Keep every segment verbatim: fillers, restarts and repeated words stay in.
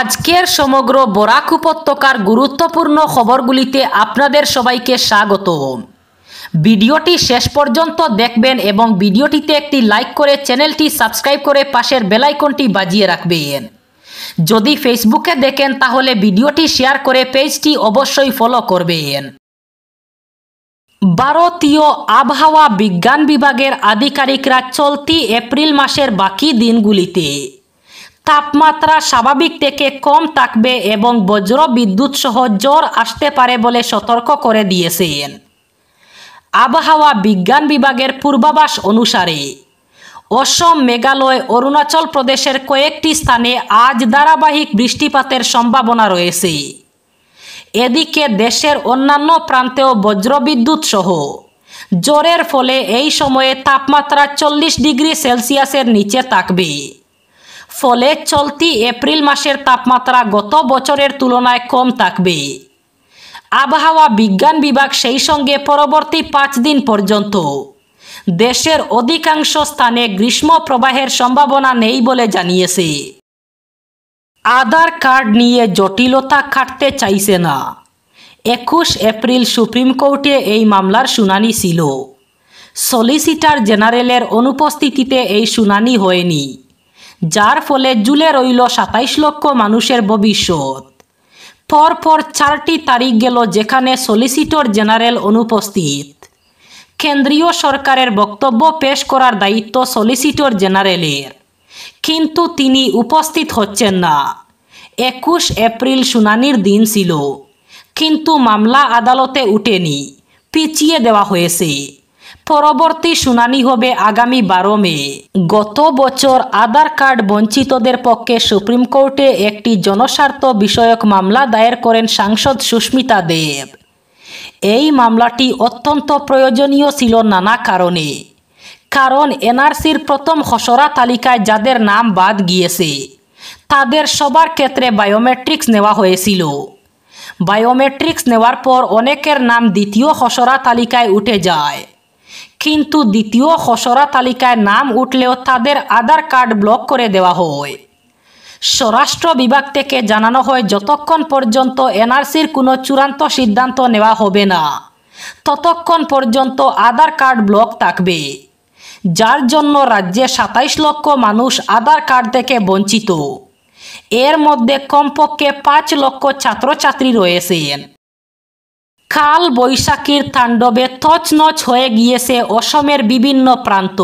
আজকের সমগ্র বরাক উপত্যকার গুরুত্বপূর্ণ খবরগুলিতে আপনাদের সবাইকে স্বাগত। ভিডিওটি শেষ পর্যন্ত দেখবেন এবং ভিডিওটিতে একটি লাইক করে চ্যানেলটি সাবস্ক্রাইব করে পাশের বেল আইকনটি বাজিয়ে রাখবেন। যদি ফেসবুকে দেখেন তাহলে ভিডিওটি শেয়ার করে পেজটি অবশ্যই ফলো করবেন। ভারতীয় আবহাওয়া বিজ্ঞান বিভাগের আধিকারিকরা চলতি এপ্রিল মাসের বাকি দিনগুলিতে তাপমাত্রা স্বাভাবিক থেকে কম থাকবে এবং বজ্র বিদ্যুৎ সহ জ্বর আসতে পারে বলে সতর্ক করে দিয়েছেন। আবহাওয়া বিজ্ঞান বিভাগের পূর্বাভাস অনুসারে অসম, মেঘালয়, অরুণাচল প্রদেশের কয়েকটি স্থানে আজ ধারাবাহিক বৃষ্টিপাতের সম্ভাবনা রয়েছে। এদিকে দেশের অন্যান্য প্রান্তেও বজ্রবিদ্যুৎ সহ জ্বরের ফলে এই সময়ে তাপমাত্রা চল্লিশ ডিগ্রি সেলসিয়াসের নিচে থাকবে। ফলে চলতি এপ্রিল মাসের তাপমাত্রা গত বছরের তুলনায় কম থাকবে। আবহাওয়া বিজ্ঞান বিভাগ সেই সঙ্গে পরবর্তী পাঁচ দিন পর্যন্ত দেশের অধিকাংশ স্থানে গ্রীষ্ম প্রবাহের সম্ভাবনা নেই বলে জানিয়েছে। আধার কার্ড নিয়ে জটিলতা কাটতে চাইছে না। একুশ এপ্রিল সুপ্রিম কোর্টে এই মামলার শুনানি ছিল। সলিসিটার জেনারেলের অনুপস্থিতিতে এই শুনানি হয়নি, যার ফলে জুলে রইল সাতাইশ লক্ষ মানুষের ভবিষ্যৎ। পরপর চারটি তারিখ গেল যেখানে সলিসিটর জেনারেল অনুপস্থিত। কেন্দ্রীয় সরকারের বক্তব্য পেশ করার দায়িত্ব সলিসিটর জেনারেলের, কিন্তু তিনি উপস্থিত হচ্ছেন না। একুশ এপ্রিল শুনানির দিন ছিল, কিন্তু মামলা আদালতে উঠেনি, পিছিয়ে দেওয়া হয়েছে। পরবর্তী শুনানি হবে আগামী বারো মে। গত বছর আধার কার্ড বঞ্চিতদের পক্ষে সুপ্রিম কোর্টে একটি জনস্বার্থ বিষয়ক মামলা দায়ের করেন সাংসদ সুস্মিতা দেব। এই মামলাটি অত্যন্ত প্রয়োজনীয় ছিল নানা কারণে, কারণ এনআরসির প্রথম খসড়া তালিকায় যাদের নাম বাদ গিয়েছে তাদের সবার ক্ষেত্রে বায়োমেট্রিক্স নেওয়া হয়েছিল। বায়োমেট্রিক্স নেওয়ার পর অনেকের নাম দ্বিতীয় খসড়া তালিকায় উঠে যায়, কিন্তু দ্বিতীয় খসড়া তালিকায় নাম উঠলেও তাদের আধার কার্ড ব্লক করে দেওয়া হয়। স্বরাষ্ট্র বিভাগ থেকে জানানো হয় যতক্ষণ পর্যন্ত এনআরসির কোনো চূড়ান্ত সিদ্ধান্ত নেওয়া হবে না ততক্ষণ পর্যন্ত আধার কার্ড ব্লক থাকবে, যার জন্য রাজ্যে সাতাইশ লক্ষ মানুষ আধার কার্ড থেকে বঞ্চিত। এর মধ্যে কমপক্ষে পাঁচ লক্ষ ছাত্রছাত্রী রয়েছেন। কাল বৈশাখীর তাণ্ডবে তছনছ হয়ে গিয়েছে অসমের বিভিন্ন প্রান্ত।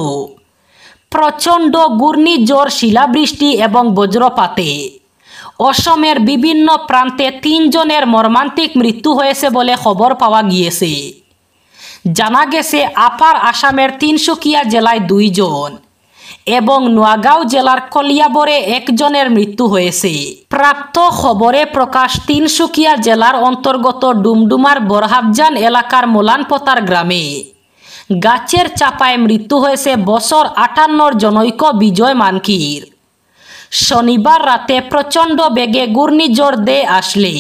প্রচণ্ড ঘূর্ণিঝড়, শিলাবৃষ্টি এবং বজ্রপাতে অসমের বিভিন্ন প্রান্তে তিনজনের মর্মান্তিক মৃত্যু হয়েছে বলে খবর পাওয়া গিয়েছে। জানা গেছে আপার আসামের তিনসুকিয়া জেলায় দুইজন এবং নোয়াগাঁও জেলার কলিয়াবরে একজনের মৃত্যু হয়েছে। প্রাপ্ত খবরে প্রকাশ, তিনসুকিয়া জেলার অন্তর্গত ডুমডুমার বরহাবজান এলাকার মোলানপতার গ্রামে গাছের চাপায় মৃত্যু হয়েছে বছর আটান্নর জনৈক বিজয় মানকির। শনিবার রাতে প্রচণ্ড বেগে ঘূর্ণিঝড় দেয়ে আসলে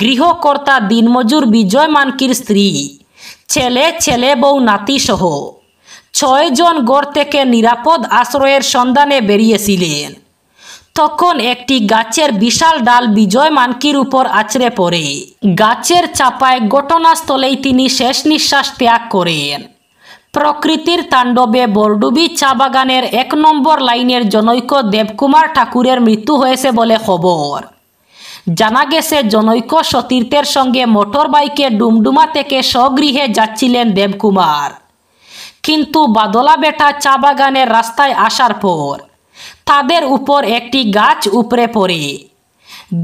গৃহকর্তা দিনমজুর বিজয় মানকির স্ত্রী, ছেলে, ছেলে বউ, নাতিসহ ছয়জন ঘর থেকে নিরাপদ আশ্রয়ের সন্ধানে বেরিয়েছিলেন। তখন একটি গাছের বিশাল ডাল বিজয় মানকির উপর আছড়ে পড়ে। গাছের চাপায় ঘটনাস্থলেই তিনি শেষ নিঃশ্বাস ত্যাগ করেন। প্রকৃতির তাণ্ডবে বরডুবি চা বাগানের এক নম্বর লাইনের জনৈক দেবকুমার ঠাকুরের মৃত্যু হয়েছে বলে খবর। জানা গেছে জনৈক সতীর্থের সঙ্গে মোটর বাইকে ডুমডুমা থেকে স্বগৃহে যাচ্ছিলেন দেবকুমার, কিন্তু বাদলা বেটা চা বাগানের রাস্তায় আসার পর তাদের উপর একটি গাছ উপড়ে পড়ে।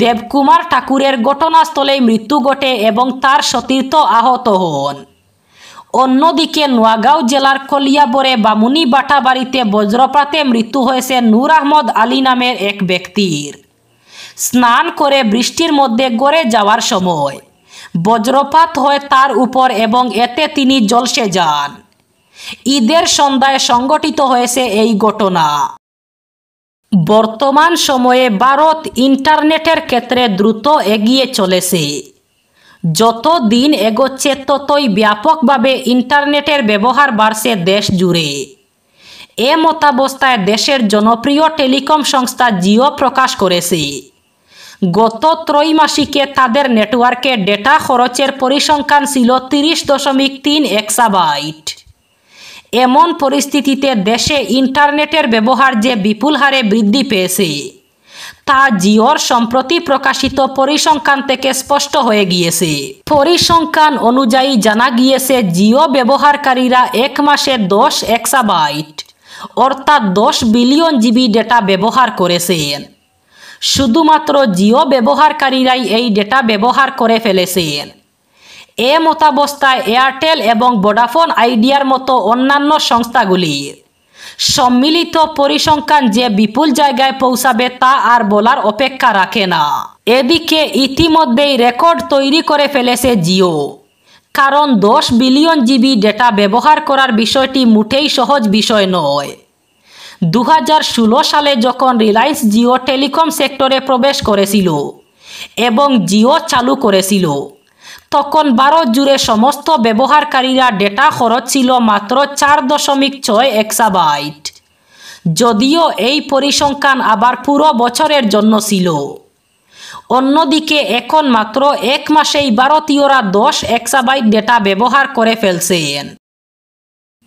দেবকুমার ঠাকুরের ঘটনাস্থলেই মৃত্যু ঘটে এবং তার সতীর্থ আহত হন। অন্যদিকে নোয়াগাঁও জেলার কলিয়াবরে বামুনি বাটা বাড়িতে বজ্রপাতে মৃত্যু হয়েছে নূর আহমদ আলী নামের এক ব্যক্তির। স্নান করে বৃষ্টির মধ্যে গড়ে যাওয়ার সময় বজ্রপাত হয় তার উপর এবং এতে তিনি জলসে যান। ঈদের সন্ধ্যায় সংঘটিত হয়েছে এই ঘটনা। বর্তমান সময়ে ভারত ইন্টারনেটের ক্ষেত্রে দ্রুত এগিয়ে চলেছে। যত দিন এগোচ্ছে ততই ব্যাপকভাবে ইন্টারনেটের ব্যবহার বাড়ছে দেশ জুড়ে। এ মতাবস্থায় দেশের জনপ্রিয় টেলিকম সংস্থা জিও প্রকাশ করেছে গত ত্রৈমাসিকে তাদের নেটওয়ার্কে ডেটা খরচের পরিসংখ্যান ছিল ত্রিশ দশমিক তিন এক্সাবাইট। এমন পরিস্থিতিতে দেশে ইন্টারনেটের ব্যবহার যে বিপুল হারে বৃদ্ধি পেয়েছে তা জিওর সম্প্রতি প্রকাশিত পরিসংখ্যান থেকে স্পষ্ট হয়ে গিয়েছে। পরিসংখ্যান অনুযায়ী জানা গিয়েছে জিও ব্যবহারকারীরা এক মাসে দশ এক্সাবাইট অর্থাৎ দশ বিলিয়ন জিবি ডেটা ব্যবহার করেছেন। শুধুমাত্র জিও ব্যবহারকারীরাই এই ডেটা ব্যবহার করে ফেলেছেন। এ মতাবস্থায় এয়ারটেল এবং ভোডাফোন আইডিয়ার মতো অন্যান্য সংস্থাগুলির সম্মিলিত পরিসংখ্যান যে বিপুল জায়গায় পৌঁছাবে তা আর বলার অপেক্ষা রাখে না। এদিকে ইতিমধ্যেই রেকর্ড তৈরি করে ফেলেছে জিও, কারণ দশ বিলিয়ন জিবি ডেটা ব্যবহার করার বিষয়টি মোটেই সহজ বিষয় নয়। দু হাজার ষোলো সালে যখন রিলায়েন্স জিও টেলিকম সেক্টরে প্রবেশ করেছিল এবং জিও চালু করেছিল তখন ভারত জুড়ে সমস্ত ব্যবহারকারীরা ডেটা খরচ ছিল মাত্র চার দশমিক ছয় এক্সাবাইট। যদিও এই পরিসংখ্যান আবার পুরো বছরের জন্য ছিল। অন্যদিকে এখন মাত্র এক মাসেই ভারতীয়রা দশ এক্সাবাইট ডেটা ব্যবহার করে ফেলছেন।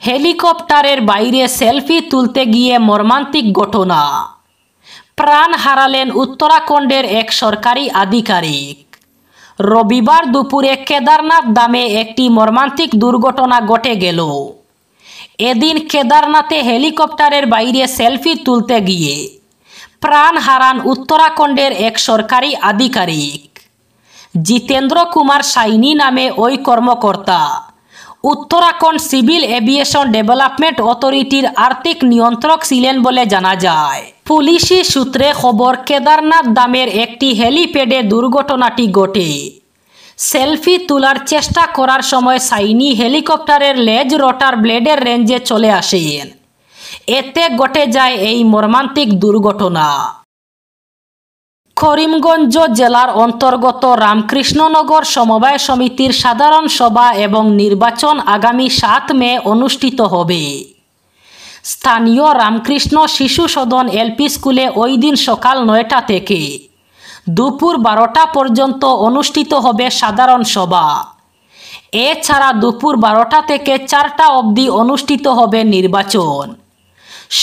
হেলিকপ্টারের বাইরে সেলফি তুলতে গিয়ে মর্মান্তিক ঘটনা, প্রাণ হারালেন উত্তরাখণ্ডের এক সরকারি আধিকারিক। রবিবার দুপুরে কেদারনাথ ধামে একটি মর্মান্তিক দুর্ঘটনা ঘটে গেল। এদিন কেদারনাথে হেলিকপ্টারের বাইরে সেলফি তুলতে গিয়ে প্রাণ হারান উত্তরাখণ্ডের এক সরকারি আধিকারিক। জিতেন্দ্র কুমার শাইনি নামে ওই কর্মকর্তা উত্তরাখণ্ড সিভিল এভিয়েশন ডেভেলপমেন্ট অথরিটির আর্থিক নিয়ন্ত্রক ছিলেন বলে জানা যায়। পুলিশি সূত্রে খবর, কেদারনাথ ধামের একটি হেলিপ্যাডে দুর্ঘটনাটি ঘটে। সেলফি তোলার চেষ্টা করার সময় সাইনি হেলিকপ্টারের লেজ রটার ব্লেডের রেঞ্জে চলে আসেন। এতে ঘটে যায় এই মর্মান্তিক দুর্ঘটনা। করিমগঞ্জ জেলার অন্তর্গত রামকৃষ্ণনগর সমবায় সমিতির সাধারণ সভা এবং নির্বাচন আগামী সাত মে অনুষ্ঠিত হবে। স্থানীয় রামকৃষ্ণ শিশু সদন এলপি স্কুলে ওই দিন সকাল নয়টা থেকে দুপুর বারোটা পর্যন্ত অনুষ্ঠিত হবে সাধারণ সভা। এছাড়া দুপুর বারোটা থেকে চারটা অবধি অনুষ্ঠিত হবে নির্বাচন।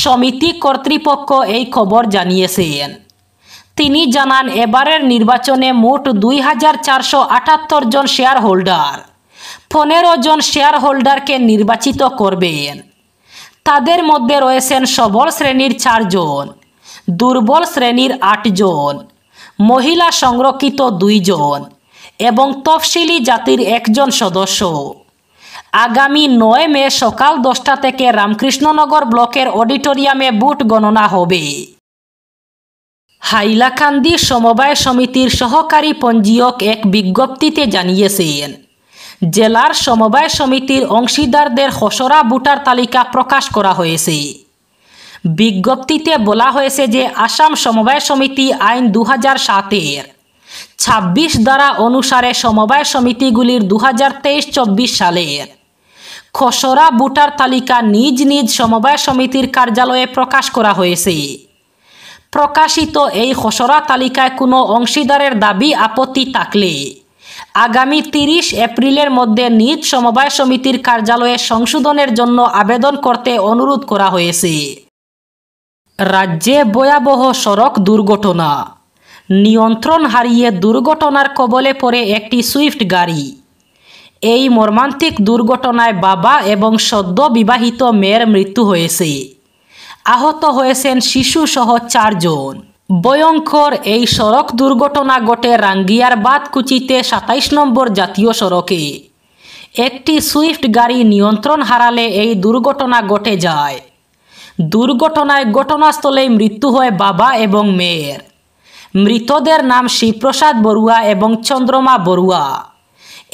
সমিতি কর্তৃপক্ষ এই খবর জানিয়েছেন। তিনি জানান, এবারের নির্বাচনে মোট দুই হাজার চারশো আটাত্তর জন শেয়ার হোল্ডার পনেরো জন শেয়ার হোল্ডারকে নির্বাচিত করবেন। তাদের মধ্যে রয়েছেন সবল শ্রেণীর চারজন, দুর্বল শ্রেণীর আটজন, মহিলা সংরক্ষিত দুইজন এবং তফসিলি জাতির একজন সদস্য। আগামী নয় মে সকাল দশটা থেকে রামকৃষ্ণনগর ব্লকের অডিটোরিয়ামে ভোট গণনা হবে। হাইলাকান্দি সমবায় সমিতির সহকারী পঞ্জীয়ক এক বিজ্ঞপ্তিতে জানিয়েছেন, জেলার সমবায় সমিতির অংশীদারদের খসড়া ভোটার তালিকা প্রকাশ করা হয়েছে। বিজ্ঞপ্তিতে বলা হয়েছে যে আসাম সমবায় সমিতি আইন দু হাজার সাতের ছাব্বিশ ধারা অনুসারে সমবায় সমিতিগুলির দু হাজার তেইশ চব্বিশ সালের খসড়া ভোটার তালিকা নিজ নিজ সমবায় সমিতির কার্যালয়ে প্রকাশ করা হয়েছে। প্রকাশিত এই খসড়া তালিকায় কোনো অংশীদারের দাবি আপত্তি থাকলে আগামী তিরিশ এপ্রিলের মধ্যে নিজ সমবায় সমিতির কার্যালয়ে সংশোধনের জন্য আবেদন করতে অনুরোধ করা হয়েছে। রাজ্যে ভয়াবহ সড়ক দুর্ঘটনা, নিয়ন্ত্রণ হারিয়ে দুর্ঘটনার কবলে পড়ে একটি সুইফট গাড়ি। এই মর্মান্তিক দুর্ঘটনায় বাবা এবং সদ্য বিবাহিত মেয়ের মৃত্যু হয়েছে। আহত হয়েছেন শিশুসহ চারজন। ভয়ঙ্কর এই সড়ক দুর্ঘটনা ঘটে রাঙ্গিয়ার বাতকুচিতে সাতাইশ নম্বর জাতীয় সড়কে। একটি সুইফট গাড়ি নিয়ন্ত্রণ হারালে এই দুর্ঘটনা ঘটে যায়। দুর্ঘটনায় ঘটনাস্থলেই মৃত্যু হয় বাবা এবং মেয়ের। মৃতদের নাম শিবপ্রসাদ বড়ুয়া এবং চন্দ্রমা বড়ুয়া।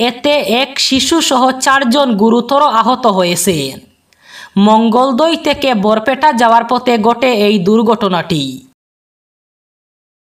এতে এক শিশুসহ চারজন গুরুতর আহত হয়েছেন। মঙ্গলদৈ থেকে বরপেটা যাওয়ার পথে ঘটে এই দুর্ঘটনাটি।